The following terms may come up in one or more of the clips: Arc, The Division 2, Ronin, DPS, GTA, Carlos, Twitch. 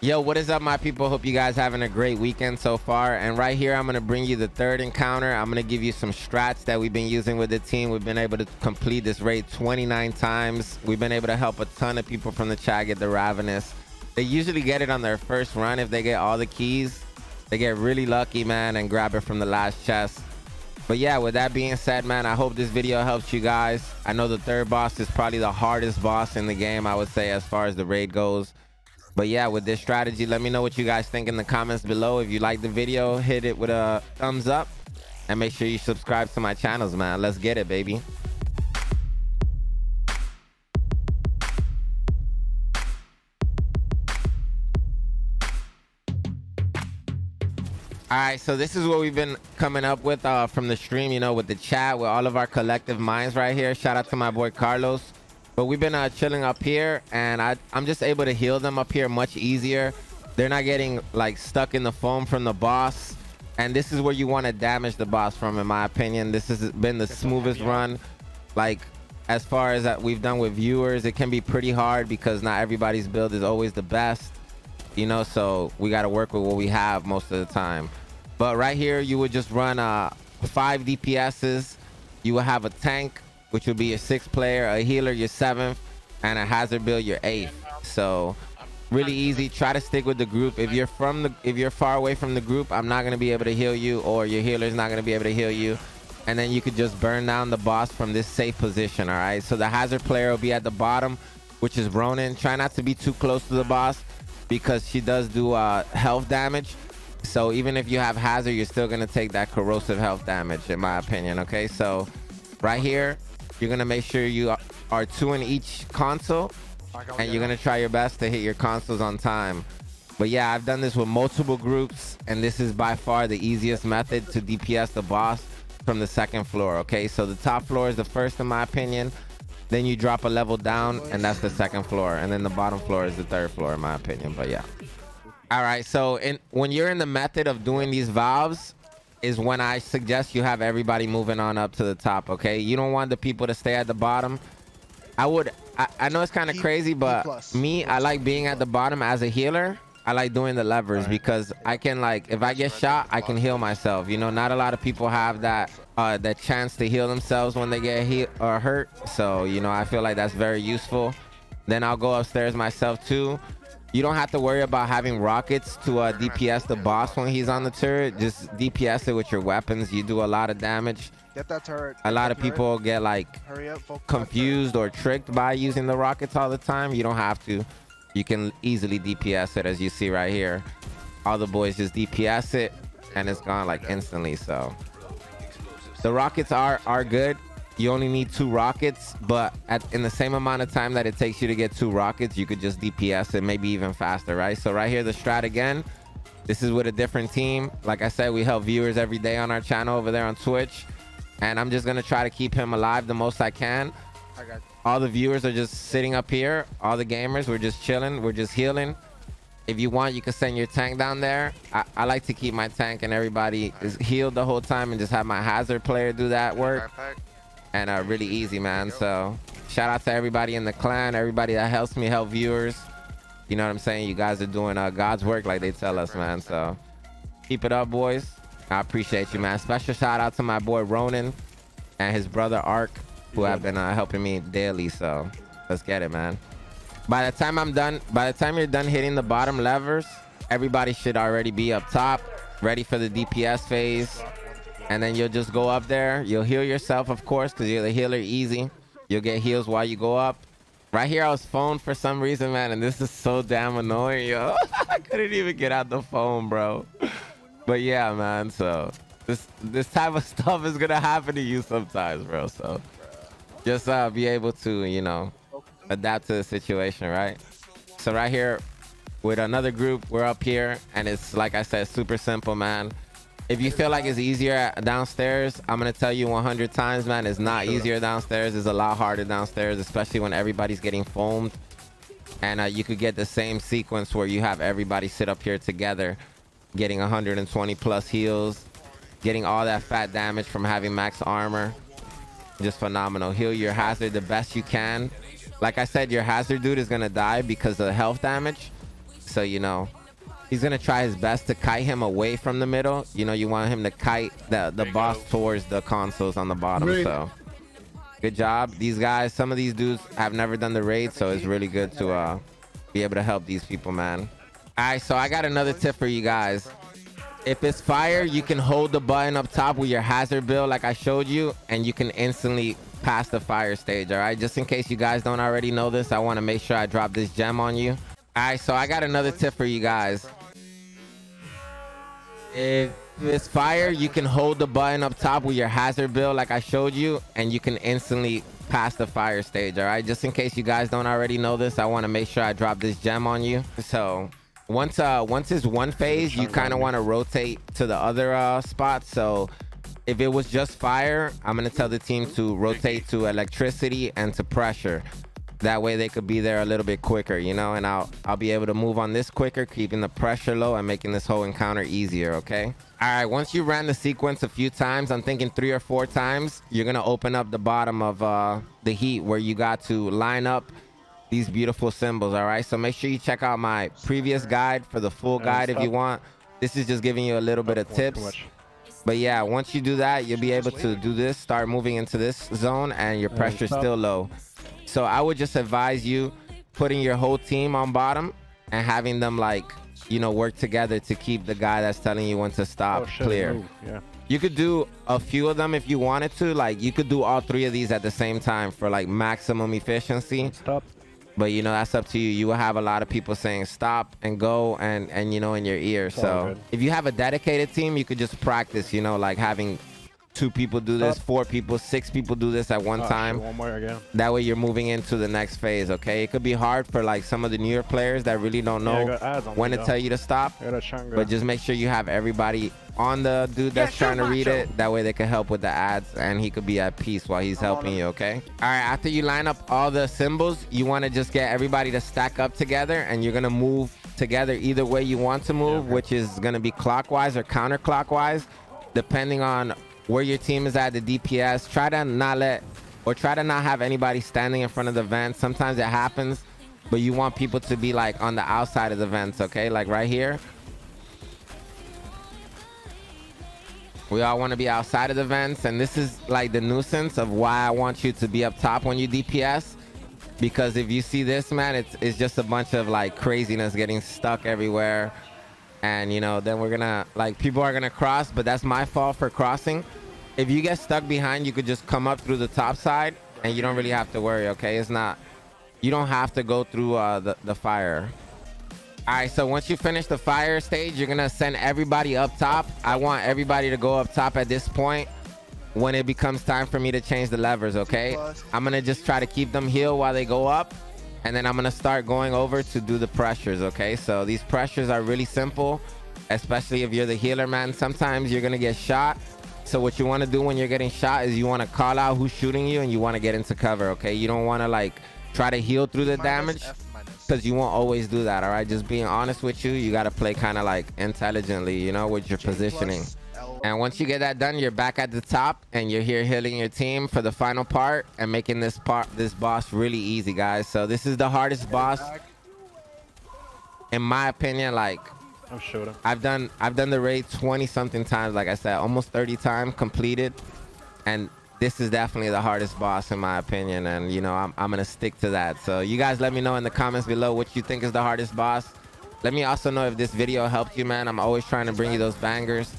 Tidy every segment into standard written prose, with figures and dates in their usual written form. Yo, what is up, my people? Hope you guys having a great weekend so far. And right here, I'm going to bring you the third encounter. I'm going to give you some strats that we've been using with the team. We've been able to complete this raid 29 times. We've been able to help a ton of people from the chat get the Ravenous. They usually get it on their first run. If they get all the keys, they get really lucky, man, and grab it from the last chest. But yeah, with that being said, man, I hope this video helps you guys. I know the third boss is probably the hardest boss in the game, I would say, as far as the raid goes. But yeah, with this strategy, let me know what you guys think in the comments below. If you like the video, hit it with a thumbs up and make sure you subscribe to my channels, man. Let's get it, baby. All right, so this is what we've been coming up with from the stream, you know, with the chat, with all of our collective minds right here. Shout out to my boy Carlos. But we've been chilling up here, and I'm just able to heal them up here much easier. They're not getting like stuck in the foam from the boss, and this is where you want to damage the boss from, in my opinion. This has been the smoothest run, like as far as that we've done with viewers. It can be pretty hard because not everybody's build is always the best, you know, so we got to work with what we have most of the time. But right here, you would just run 5 DPSs. You will have a tank, which would be your 6th player, a healer, your 7th, and a hazard build, your 8th. So really easy. Try to stick with the group. If you're far away from the group, I'm not gonna be able to heal you, or your healer's not gonna be able to heal you. And then you could just burn down the boss from this safe position, all right? So the hazard player will be at the bottom, which is Ronin. Try not to be too close to the boss because she does do health damage. So even if you have hazard, you're still gonna take that corrosive health damage, in my opinion, okay? So right here, you're gonna make sure you are 2 in each console, and you're gonna try your best to hit your consoles on time. But yeah, I've done this with multiple groups, and this is by far the easiest method to DPS the boss from the 2nd floor, okay? So the top floor is the 1st, in my opinion. Then you drop a level down, and that's the 2nd floor. And then the bottom floor is the 3rd floor, in my opinion, but yeah. All right, so when you're in the method of doing these valves, is when I suggest you have everybody moving on up to the top, okay? You don't want the people to stay at the bottom. I know it's kind of crazy, but me, I like being at the bottom as a healer. I like doing the levers because I can, like, if I get shot, I can heal myself. You know, not a lot of people have that that chance to heal themselves when they get hurt. So, you know, I feel like that's very useful. Then I'll go upstairs myself too. You don't have to worry about having rockets to DPS the boss when he's on the turret. Just DPS it with your weapons. You do a lot of damage. Get that turret. A lot of people get like confused or tricked by using the rockets all the time. You don't have to. You can easily DPS it, as you see right here. All the boys just DPS it, and it's gone like instantly. So the rockets are good. You only need 2 rockets, but in the same amount of time that it takes you to get 2 rockets, you could just DPS it, maybe even faster, right? So right here, the strat again, this is with a different team. Like I said, we help viewers every day on our channel over there on Twitch, and I'm just gonna try to keep him alive the most I can. All the viewers are just sitting up here. All the gamers, we're just chilling, we're just healing. If you want, you can send your tank down there. I like to keep my tank and everybody is healed the whole time and just have my hazard player do that work. And really easy, man. So shout out to everybody in the clan, everybody that helps me help viewers. You know what I'm saying? You guys are doing God's work, like they tell us, man. So keep it up, boys. I appreciate you, man. Special shout out to my boy Ronin and his brother Arc, who have been helping me daily. So let's get it, man. By the time I'm done, by the time you're done hitting the bottom levers, everybody should already be up top, ready for the DPS phase. And then you'll just go up there. You'll heal yourself, of course, because you're the healer, easy. You'll get heals while you go up. Right here, I was phoned for some reason, man, and this is so damn annoying, yo. I couldn't even get out the phone, bro. But yeah, man, so this type of stuff is going to happen to you sometimes, bro. So just be able to, you know, adapt to the situation, right? So right here with another group, we're up here, and it's, like I said, super simple, man. If you feel like it's easier downstairs, I'm going to tell you 100 times, man, it's not easier downstairs. It's a lot harder downstairs, especially when everybody's getting foamed. And you could get the same sequence where you have everybody sit up here together, getting 120 plus heals, getting all that fat damage from having max armor. Just phenomenal. Heal your hazard the best you can. Like I said, your hazard dude is going to die because of the health damage. so you know he's gonna try his best to kite him away from the middle. You know, you want him to kite the boss towards the consoles on the bottom. Raid. So good job, these guys. Some of these dudes have never done the raid, so it's really good to be able to help these people, man. All right, so I got another tip for you guys. If it's fire, you can hold the button up top with your hazard build like I showed you, and you can instantly past the fire stage. All right, just in case you guys don't already know this, I want to make sure I drop this gem on you. All right, so I got another tip for you guys. If it's fire, you can hold the button up top with your hazard build like I showed you, and you can instantly pass the fire stage. All right, just in case you guys don't already know this, I want to make sure I drop this gem on you. So once it's one phase, you kind of want to rotate to the other spot. So if it was just fire, I'm going to tell the team to rotate to electricity and to pressure. That way they could be there a little bit quicker, you know, and I'll be able to move on this quicker, keeping the pressure low and making this whole encounter easier, okay? All right, once you ran the sequence a few times, I'm thinking 3 or 4 times, you're going to open up the bottom of the heat where you got to line up these beautiful symbols, all right? So make sure you check out my previous guide for the full guide if you want. This is just giving you a little bit of tips. But yeah, once you do that, you'll be able to do this, start moving into this zone, and your pressure's still low. So I would just advise you putting your whole team on bottom and having them, like, you know, work together to keep the guy that's telling you when to stop clear. Yeah. You could do a few of them if you wanted to. Like, you could do all 3 of these at the same time for, like, maximum efficiency. Stop. But, you know, that's up to you. You will have a lot of people saying stop and go and you know, in your ear. So if you have a dedicated team, you could just practice, you know, like having 2 people do this, 4 people, 6 people do this at one time. One more again. That way you're moving into the next phase, okay? It could be hard for, like, some of the newer players that really don't know when to tell you to stop. But just make sure you have everybody on the dude that's trying to read it. That way they can help with the ads and he could be at peace while he's helping you, okay? All right, after you line up all the symbols, you want to just get everybody to stack up together, and you're going to move together either way you want to move, which is going to be clockwise or counterclockwise, depending on where your team is at, the DPS. Try to not let, or try to not have anybody standing in front of the vent. Sometimes it happens, but you want people to be, like, on the outside of the vents, okay? Like right here. We all want to be outside of the vents, and this is like the nuisance of why I want you to be up top when you DPS, because if you see this, man, it's just a bunch of, like, craziness getting stuck everywhere, and, you know, then we're gonna, like, people are gonna cross, but that's my fault for crossing. If you get stuck behind, you could just come up through the top side, and you don't really have to worry, okay? It's not, you don't have to go through the fire. All right, so once you finish the fire stage, you're gonna send everybody up top. I want everybody to go up top at this point when it becomes time for me to change the levers, okay? I'm gonna just try to keep them healed while they go up, and then I'm gonna start going over to do the pressures, okay? So these pressures are really simple, especially if you're the healer, man. Sometimes you're gonna get shot. So what you wanna do when you're getting shot is you wanna call out who's shooting you, and you wanna get into cover, okay? You don't wanna, like, try to heal through the damage, because you won't always do that, all right? Just being honest with you, you got to play kind of, like, intelligently, you know, with your positioning. And once you get that done, you're back at the top, and you're here healing your team for the final part and making this part, this boss, really easy, guys. So this is the hardest boss, in my opinion. Like, I'm sure I've done the raid 20 something times, like I said, almost 30 times completed, and this is definitely the hardest boss in my opinion, and, you know, I'm gonna stick to that. So you guys let me know in the comments below what you think is the hardest boss. Let me also know if this video helped you, man. I'm always trying to bring you those bangers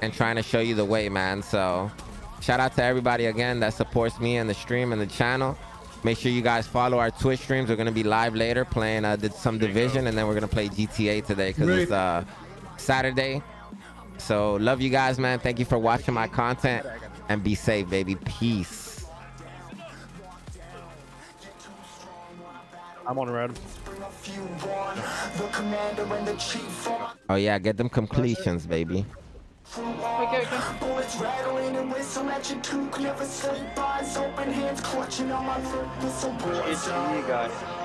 and trying to show you the way, man. So shout out to everybody again that supports me and the stream and the channel. Make sure you guys follow our Twitch streams. We're gonna be live later playing some Division, and then we're gonna play GTA today because it's Saturday. So love you guys, man. Thank you for watching my content. And be safe, baby. Peace. I'm on red. Oh, yeah. Get them completions, baby. Bullets rattling and whistle at your toque. Never sleep. Eyes open, hands clutching on my throat. It's you guys.